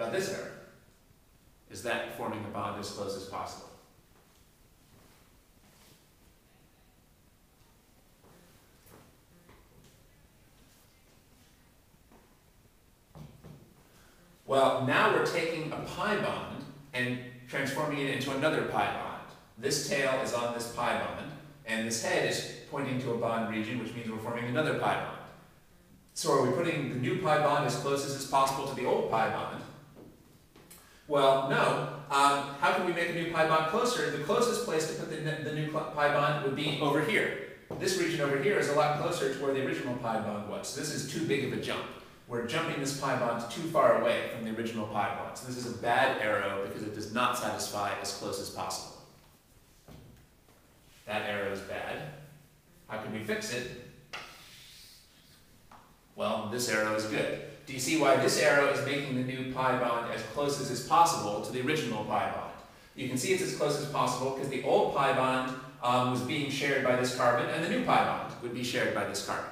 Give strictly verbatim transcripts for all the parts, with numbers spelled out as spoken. about this error, is that forming a bond as close as possible. Well, now we're taking a pi bond and transforming it into another pi bond. This tail is on this pi bond, and this head is pointing to a bond region, which means we're forming another pi bond. So are we putting the new pi bond as close as is possible to the old pi bond? Well, no. Um, how can we make a new pi bond closer? The closest place to put the, the new pi bond would be over here. This region over here is a lot closer to where the original pi bond was. So this is too big of a jump. We're jumping this pi bond too far away from the original pi bond. So this is a bad arrow because it does not satisfy as close as possible. That arrow is bad. How can we fix it? Well, this arrow is good. Do you see why this arrow is making the new pi bond as close as is possible to the original pi bond? You can see it's as close as possible because the old pi bond um, was being shared by this carbon, and the new pi bond would be shared by this carbon.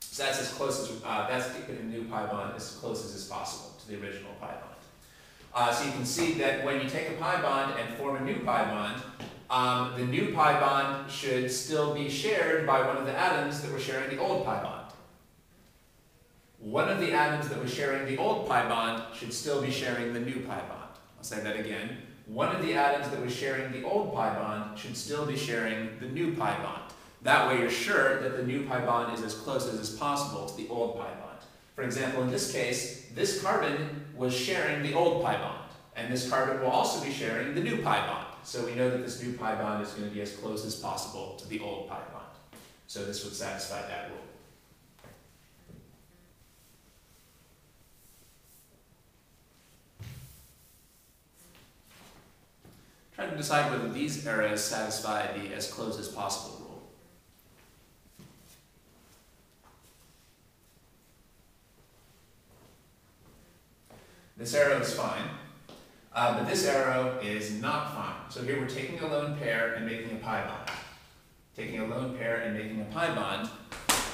So that's as close as uh, that's keeping the new pi bond as close as is possible to the original pi bond. Uh, so you can see that when you take a pi bond and form a new pi bond, Um, the new pi bond should still be shared by one of the atoms that were sharing the old pi bond. One of the atoms that was sharing the old pi bond should still be sharing the new pi bond. I'll say that again. One of the atoms that was sharing the old pi bond should still be sharing the new pi bond. That way you're sure that the new pi bond is as close as is possible to the old pi bond. For example, in this case, this carbon was sharing the old pi bond, and this carbon will also be sharing the new pi bond. So we know that this new pi bond is going to be as close as possible to the old pi bond. So this would satisfy that rule. Try to decide whether these arrows satisfy the as close as possible rule. This arrow is fine. Uh, but this arrow is not fine. So here we're taking a lone pair and making a pi bond. Taking a lone pair and making a pi bond.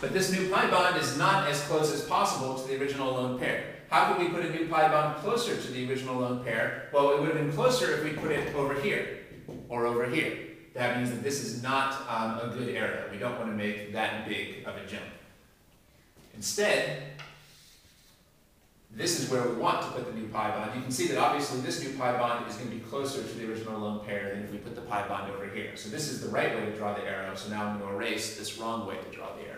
But this new pi bond is not as close as possible to the original lone pair. How can we put a new pi bond closer to the original lone pair? Well, it would have been closer if we put it over here or over here. That means that this is not um, a good arrow. We don't want to make that big of a jump. Instead, this is where we want to put the new pi bond. You can see that obviously this new pi bond is going to be closer to the original lone pair than if we put the pi bond over here. So this is the right way to draw the arrow, so now I'm going to erase this wrong way to draw the arrow.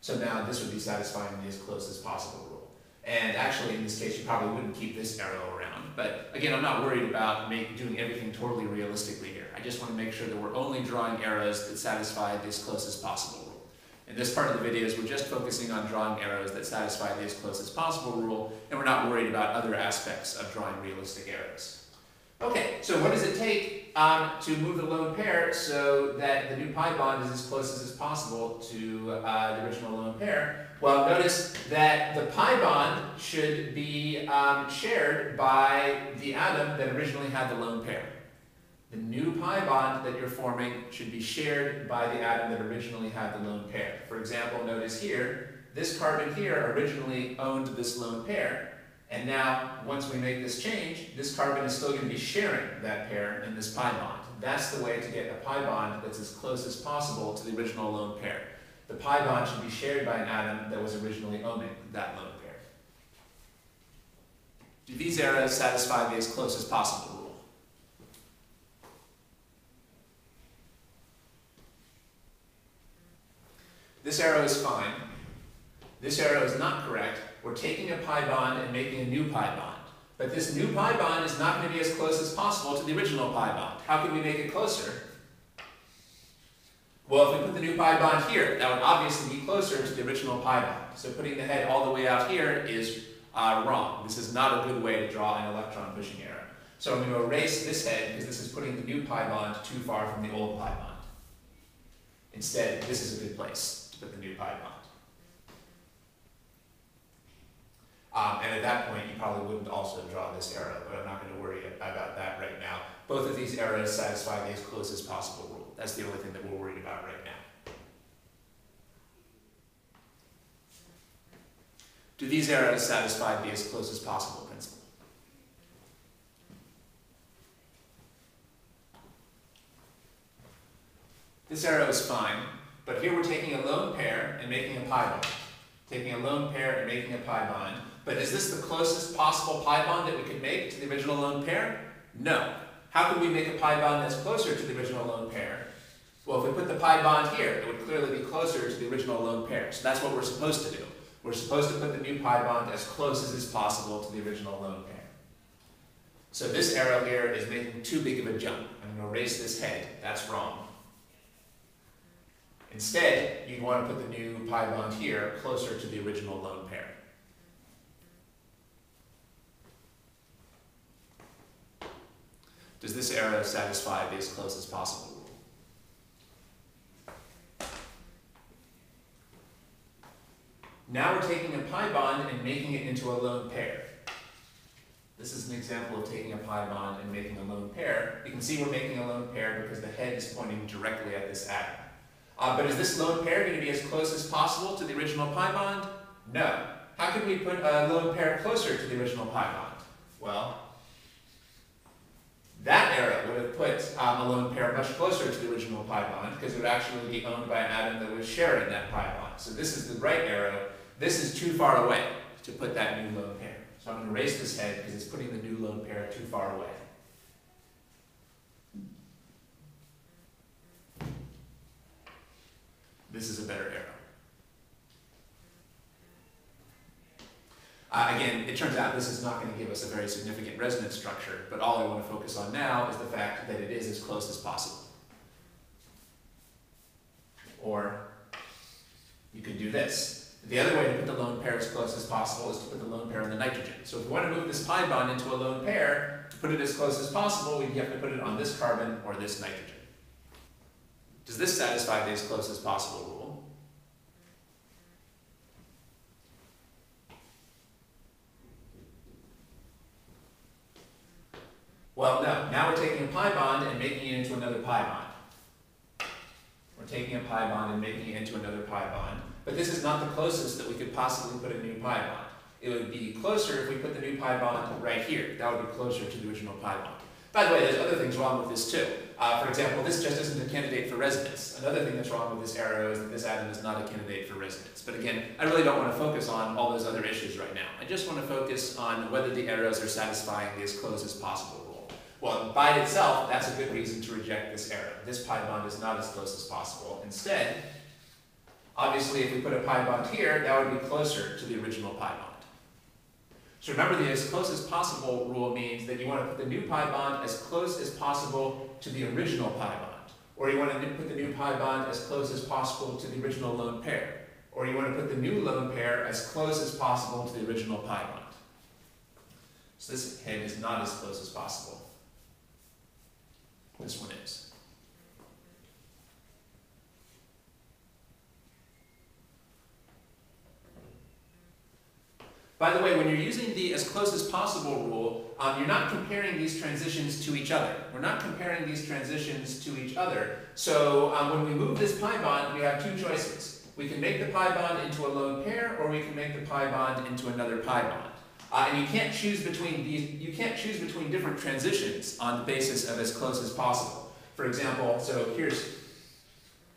So now this would be satisfying the as close as possible rule. And actually in this case you probably wouldn't keep this arrow around. But again, I'm not worried about make, doing everything totally realistically here. I just want to make sure that we're only drawing arrows that satisfy the as close as possible rule. In this part of the videos, we're just focusing on drawing arrows that satisfy the as close as possible rule, and we're not worried about other aspects of drawing realistic arrows. Okay, so what does it take um, to move the lone pair so that the new pi bond is as close as is possible to uh, the original lone pair? Well, notice that the pi bond should be um, shared by the atom that originally had the lone pair. The new pi bond that you're forming should be shared by the atom that originally had the lone pair. For example, notice here, this carbon here originally owned this lone pair, and now once we make this change, this carbon is still going to be sharing that pair in this pi bond. That's the way to get a pi bond that's as close as possible to the original lone pair. The pi bond should be shared by an atom that was originally owning that lone pair. Do these arrows satisfy the as close as possible rule? This arrow is fine. This arrow is not correct. We're taking a pi bond and making a new pi bond. But this new pi bond is not going to be as close as possible to the original pi bond. How can we make it closer? Well, if we put the new pi bond here, that would obviously be closer to the original pi bond. So putting the head all the way out here is uh, wrong. This is not a good way to draw an electron pushing arrow. So I'm going to erase this head because this is putting the new pi bond too far from the old pi bond. Instead, this is a good place to put the new pi bond. Um, and at that point, you probably wouldn't also draw this arrow, but I'm not going to worry about that right now. Both of these arrows satisfy the as close as possible rule. That's the only thing that we're worried about right now. Do these errors satisfy the as close as possible principle? This arrow is fine, but here we're taking a lone pair and making a pi bond. Taking a lone pair and making a pi bond. But is this the closest possible pi bond that we could make to the original lone pair? No. How could we make a pi bond that's closer to the original lone pair? Well, if we put the pi bond here, it would clearly be closer to the original lone pair. So that's what we're supposed to do. We're supposed to put the new pi bond as close as is possible to the original lone pair. So this arrow here is making too big of a jump. I'm going to erase this head. That's wrong. Instead, you'd want to put the new pi bond here closer to the original lone pair. Does this arrow satisfy the as close as possible rule? Now we're taking a pi bond and making it into a lone pair. This is an example of taking a pi bond and making a lone pair. You can see we're making a lone pair because the head is pointing directly at this atom. Uh, but is this lone pair going to be as close as possible to the original pi bond? No. How can we put a lone pair closer to the original pi bond? Well, that arrow would have put um, a lone pair much closer to the original pi bond because it would actually be owned by an atom that was sharing that pi bond. So this is the right arrow. This is too far away to put that new lone pair. So I'm going to erase this head because it's putting the new lone pair too far away. This is a better arrow. Uh, again, it turns out this is not going to give us a very significant resonance structure, but all I want to focus on now is the fact that it is as close as possible. Or you could do this. The other way to put the lone pair as close as possible is to put the lone pair in the nitrogen. So if we want to move this pi bond into a lone pair, to put it as close as possible, we have to put it on this carbon or this nitrogen. Does this satisfy the as close as possible rule? Well, no. Now we're taking a pi bond and making it into another pi bond. We're taking a pi bond and making it into another pi bond. But this is not the closest that we could possibly put a new pi bond. It would be closer if we put the new pi bond right here. That would be closer to the original pi bond. By the way, there's other things wrong with this too. Uh, for example, this just isn't a candidate for resonance. Another thing that's wrong with this arrow is that this atom is not a candidate for resonance. But again, I really don't want to focus on all those other issues right now. I just want to focus on whether the arrows are satisfying the as close as possible rule. Well, by itself, that's a good reason to reject this arrow. This pi bond is not as close as possible. Instead, obviously, if we put a pi bond here, that would be closer to the original pi bond. So remember, the as close as possible rule means that you want to put the new pi bond as close as possible to the original pi bond. Or you want to put the new pi bond as close as possible to the original lone pair. Or you want to put the new lone pair as close as possible to the original pi bond. So this head is not as close as possible. This one is. By the way, when you're using the as close as possible rule, um, you're not comparing these transitions to each other. We're not comparing these transitions to each other. So um, when we move this pi bond, we have two choices. We can make the pi bond into a lone pair, or we can make the pi bond into another pi bond. Uh, and you can't choose between these. You can't choose between different transitions on the basis of as close as possible. For example, so here's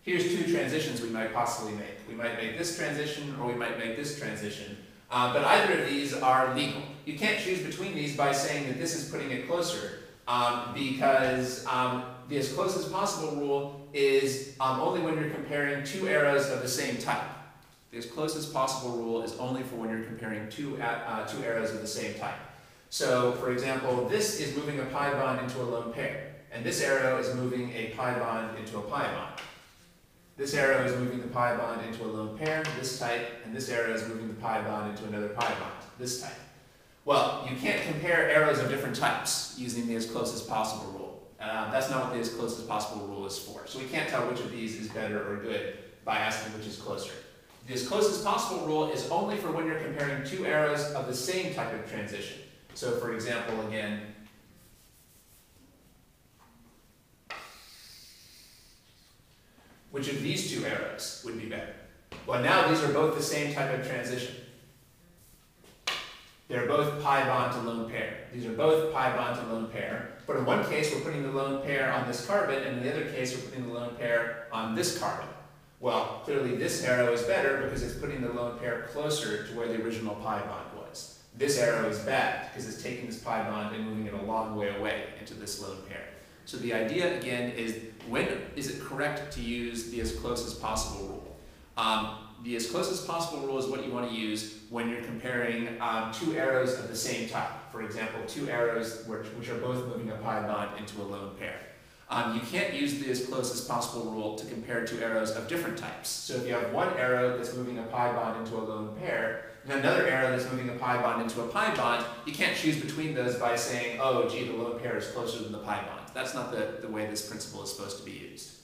here's two transitions we might possibly make. We might make this transition, or we might make this transition. Uh, but either of these are legal. You can't choose between these by saying that this is putting it closer um, because um, the as close as possible rule is um, only when you're comparing two arrows of the same type. The as close as possible rule is only for when you're comparing two, uh, two arrows of the same type. So, for example, this is moving a pi bond into a lone pair, and this arrow is moving a pi bond into a pi bond. This arrow is moving the pi bond into a lone pair, this type, and this arrow is moving the pi bond into another pi bond, this type. Well, you can't compare arrows of different types using the as close as possible rule. Uh, that's not what the as close as possible rule is for. So we can't tell which of these is better or good by asking which is closer. The as close as possible rule is only for when you're comparing two arrows of the same type of transition. So for example, again, which of these two arrows would be better? Well, now these are both the same type of transition. They're both pi bond to lone pair. These are both pi bond to lone pair. But in one case, we're putting the lone pair on this carbon, and in the other case, we're putting the lone pair on this carbon. Well, clearly this arrow is better because it's putting the lone pair closer to where the original pi bond was. This arrow is bad because it's taking this pi bond and moving it a long way away into this lone pair. So the idea, again, is when is it correct to use the as close as possible rule? Um, the as close as possible rule is what you want to use when you're comparing um, two arrows of the same type. For example, two arrows which, which are both moving a pi bond into a lone pair. Um, you can't use the as close as possible rule to compare two arrows of different types. So if you have one arrow that's moving a pi bond into a lone pair, and another arrow that's moving a pi bond into a pi bond, you can't choose between those by saying, oh, gee, the lone pair is closer than the pi bond. That's not the, the way this principle is supposed to be used.